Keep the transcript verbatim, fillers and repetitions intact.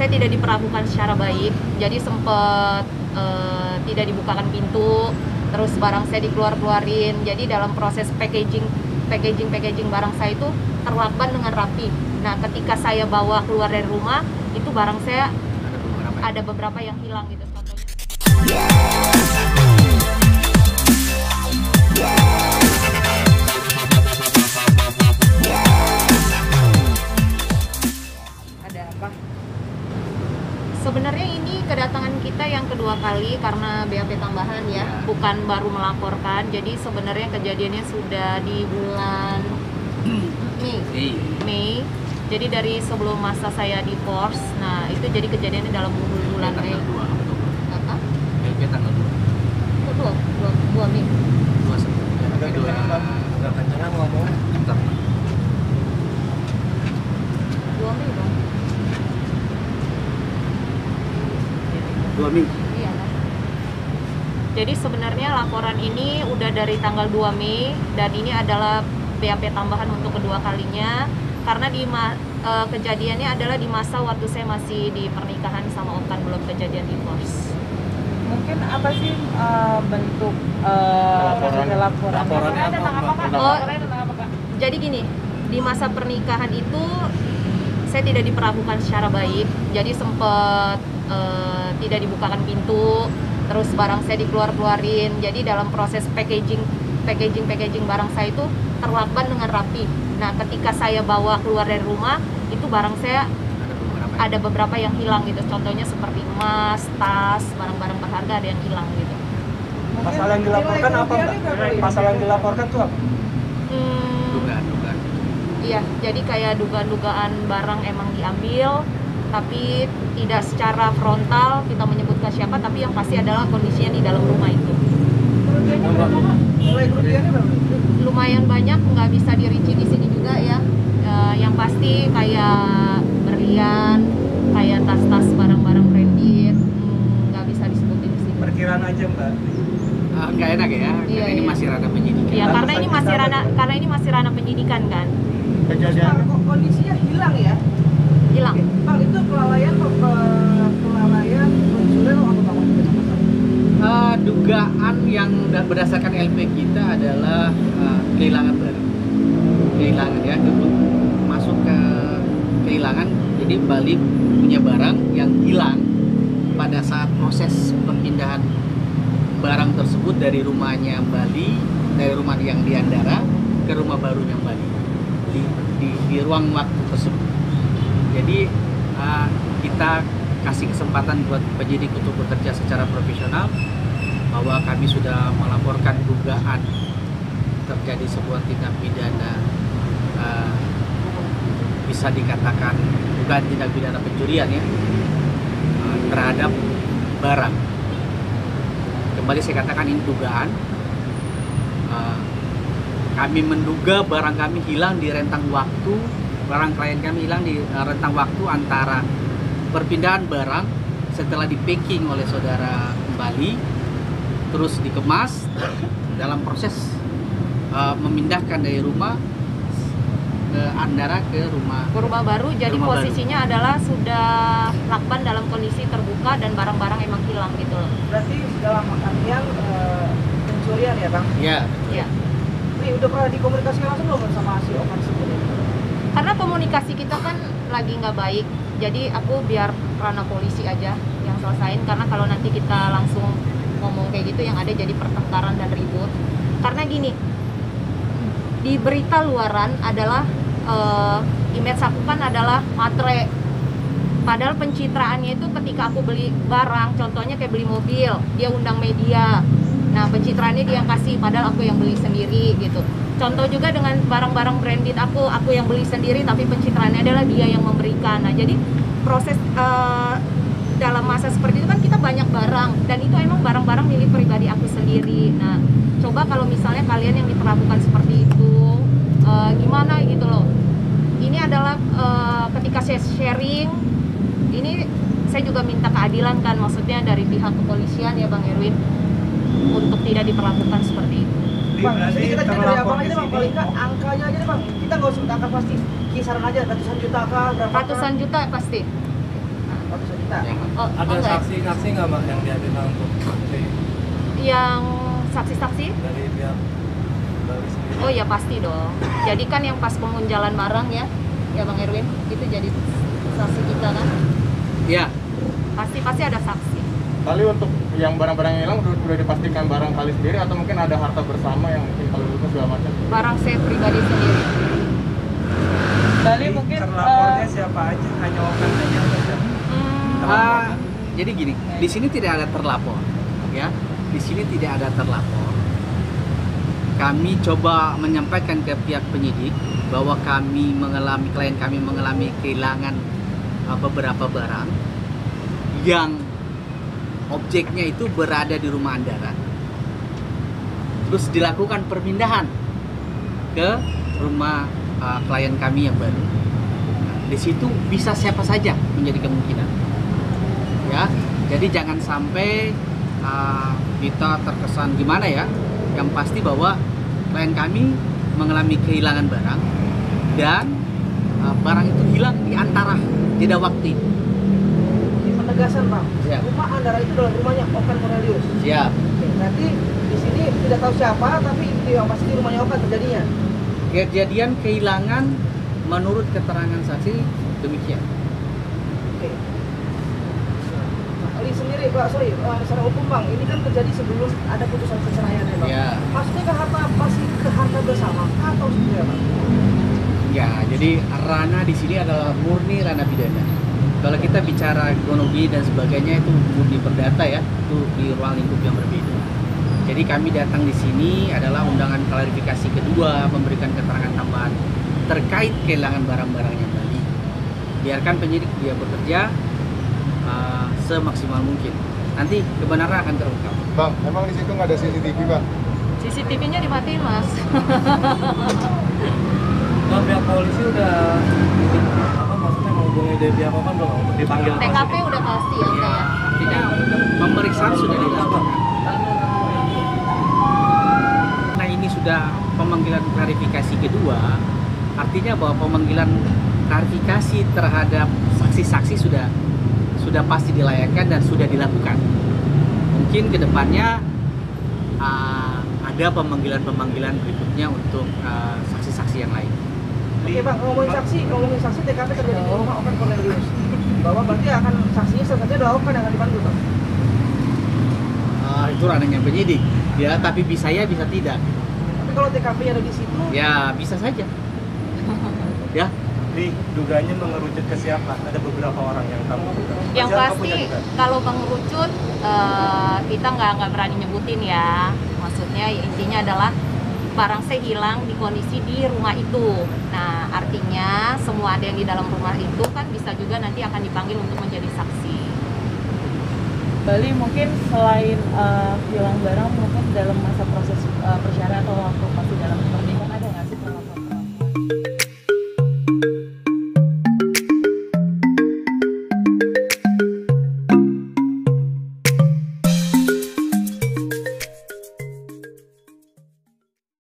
saya tidak diperlakukan secara baik, jadi sempat uh, tidak dibukakan pintu, terus barang saya dikeluar-keluarin. Jadi dalam proses packaging packaging packaging barang saya itu terlakban dengan rapi. Nah, ketika saya bawa keluar dari rumah, itu barang saya ada beberapa, ada beberapa yang hilang gitu. Ada apa? Sebenarnya ini kedatangan kita yang kedua kali karena B A P tambahan ya, bukan baru melaporkan. Jadi sebenarnya kejadiannya sudah di bulan Mei. Mei. Jadi dari sebelum masa saya divorce, nah itu jadi kejadiannya dalam bulan Mei. dua Mei. Iya. Jadi sebenarnya laporan ini udah dari tanggal dua Mei dan ini adalah B A P tambahan untuk kedua kalinya karena di e, kejadiannya adalah di masa waktu saya masih di pernikahan sama Okan, belum kejadian divorce. Mungkin apa sih e, bentuk e, laporan laporan? Laporannya tentang apa, Kak? Oh, tentang apa, Kak? Jadi gini, di masa pernikahan itu saya tidak diperlakukan secara baik, jadi sempat e, tidak dibukakan pintu, terus barang saya dikeluar-keluarin. Jadi dalam proses packaging packaging packaging barang saya itu terlakban dengan rapi. Nah, ketika saya bawa keluar dari rumah, itu barang saya ada beberapa, ada beberapa yang hilang gitu. Contohnya seperti emas, tas, barang-barang berharga ada yang hilang gitu. Pasal yang dilaporkan apa, Mbak? Pasal yang dilaporkan tuh apa? Dugaan-dugaan. Hmm, iya, jadi kayak dugaan-dugaan barang emang diambil, tapi tidak secara frontal kita menyebutkan siapa, tapi yang pasti adalah kondisinya di dalam rumah itu. Lumayan banyak, nggak bisa dirinci di sini juga ya. E, yang pasti kayak berlian, kayak tas-tas, barang-barang branded, nggak bisa disebutin di sini. Perkiraan aja, Mbak. Nggak enak ya, karena iya, ini iya. masih ranah penyidikan. Iya, karena ini masih ranah, karena ini masih ranah penyidikan kan. Kejadian. Kondisinya hilang ya. Hilang. Pak, itu kelalaian kelalaian konsuler atau apa? Uh, dugaan yang berdasarkan L P kita adalah uh, kehilangan barang. Kehilangan ya, masuk ke kehilangan. Jadi Bali punya barang yang hilang pada saat proses pemindahan barang tersebut dari rumahnya Bali, dari rumah yang di Andara ke rumah barunya Bali di, di, di ruang waktu tersebut. Jadi uh, kita kasih kesempatan buat penyidik untuk bekerja secara profesional bahwa kami sudah melaporkan dugaan terjadi sebuah tindak pidana, uh, bisa dikatakan dugaan tindak pidana pencurian ya, uh, terhadap barang. Kembali saya katakan ini dugaan. Uh, kami menduga barang kami hilang di rentang waktu. Barang klien kami hilang di rentang waktu antara perpindahan barang setelah di-packing oleh saudara Bali, terus dikemas dalam proses uh, memindahkan dari rumah uh, Andara ke rumah ke rumah baru. Jadi rumah posisinya baru adalah sudah lakban dalam kondisi terbuka dan barang-barang emang hilang gitu loh. Berarti dalam artian uh, pencurian ya, Bang? Iya. Iya. Ini udah pernah dikomunikasi langsung belum sama si Okan sebelumnya? Karena komunikasi kita kan lagi nggak baik, jadi aku biar ranah polisi aja yang selesain, karena kalau nanti kita langsung ngomong kayak gitu yang ada jadi pertengkaran dan ribut. Karena gini, di berita luaran adalah uh, image aku kan adalah matre, padahal pencitraannya itu ketika aku beli barang, contohnya kayak beli mobil, dia undang media, nah pencitraannya dia yang kasih, padahal aku yang beli sendiri gitu. Contoh juga dengan barang-barang branded aku, aku yang beli sendiri tapi pencitraannya adalah dia yang memberikan. Nah, jadi proses uh, dalam masa seperti itu kan kita banyak barang dan itu emang barang-barang milik pribadi aku sendiri. Nah, coba kalau misalnya kalian yang diperlakukan seperti itu, uh, gimana gitu loh. Ini adalah uh, ketika saya sharing, ini saya juga minta keadilan kan, maksudnya dari pihak kepolisian ya Bang Erwin, untuk tidak diperlakukan seperti itu. Bang, jadi kita cek dari abang aja, Bang, paling nggak angkanya aja deh, Bang. Kita nggak usah angka pasti, kisaran aja, ratusan juta kah, berapa? Ratusan juta pasti. Oke, cerita. Oh, ada oh, saksi-saksi nggak mbak yang dihadirkan untuk bukti? Yang saksi-saksi? Dari pihak Bali sendiri. Oh ya pasti dong. Jadi kan yang pas pengunjalan barang ya, ya Bang Erwin, itu jadi saksi kita kan? Iya. Pasti pasti ada saksi. Kali untuk yang barang-barang hilang sudah dipastikan barang kali sendiri atau mungkin ada harta bersama yang mungkin kalau itu segala macam? Barang saya pribadi sendiri. Kali mungkin terlapornya uh, siapa aja, hanya Okan aja. Hmm, uh, jadi gini, di sini tidak ada terlapor, ya. Di sini tidak ada terlapor. Kami coba menyampaikan ke pihak penyidik bahwa kami mengalami klien kami mengalami kehilangan uh, beberapa barang yang objeknya itu berada di rumah Andara. Terus dilakukan perpindahan ke rumah uh, klien kami yang baru. Nah, di situ bisa siapa saja menjadi kemungkinan. Ya, jadi jangan sampai uh, kita terkesan gimana ya. Yang pasti bahwa klien kami mengalami kehilangan barang dan uh, barang itu hilang di antara jeda waktu. Penegasan Pak, ya. Rumah Andara itu dalam rumahnya Okan Cornelius. Siap. Oke, nanti di sini tidak tahu siapa, tapi di pasti di rumahnya Okan terjadinya. Kejadian kehilangan menurut keterangan saksi demikian. Oke. Ini sendiri Pak, sorry, secara hukum Bang, ini kan terjadi sebelum ada putusan perceraian ya Pak. Ya. Maksudnya ke harta masih ke harta bersama atau seperti apa? Ya, jadi ranah di sini adalah murni ranah pidana. Kalau kita bicara ekonomi dan sebagainya itu murni perdata ya, itu di ruang lingkup yang berbeda. Jadi kami datang di sini adalah undangan klarifikasi kedua, memberikan keterangan tambahan terkait kehilangan barang-barangnya Bali. Biarkan penyidik dia bekerja uh, semaksimal mungkin. Nanti kebenaran akan terungkap. Bang, emang di situ nggak ada C C T V Bang? C C T V-nya dimatiin Mas. Bang, pihak polisi udah dia kan belum untuk dipanggil. T K P udah pasti ya, ya. Tidak, pemeriksaan sudah dilakukan. Nah ini sudah pemanggilan klarifikasi kedua, artinya bahwa pemanggilan klarifikasi terhadap saksi-saksi sudah sudah pasti dilayakan dan sudah dilakukan. Mungkin kedepannya uh, ada pemanggilan-pemanggilan berikutnya untuk saksi-saksi uh, yang lain. Oke Pak, ngomongin saksi, ngomongin saksi T K P terjadi di rumah Okan Cornelius. Bahwa berarti akan saksinya selanjutnya adalah Okan yang akan dipanggil Pak? Uh, itu ranahnya penyidik, ya tapi bisa ya bisa tidak. Tapi kalau T K P ada di situ? Ya bisa saja. Ya. Jadi duganya mengerucut ke siapa? Ada beberapa orang yang tahu. Yang siapa pasti kalau mengerucut uh, kita nggak nggak berani nyebutin ya. Maksudnya intinya adalah barang saya hilang di kondisi di rumah itu. Nah, artinya semua ada yang di dalam rumah itu kan bisa juga nanti akan dipanggil untuk menjadi saksi. Bali mungkin selain uh, hilang barang, mungkin dalam masa proses uh, persyaratan atau waktu masih dalam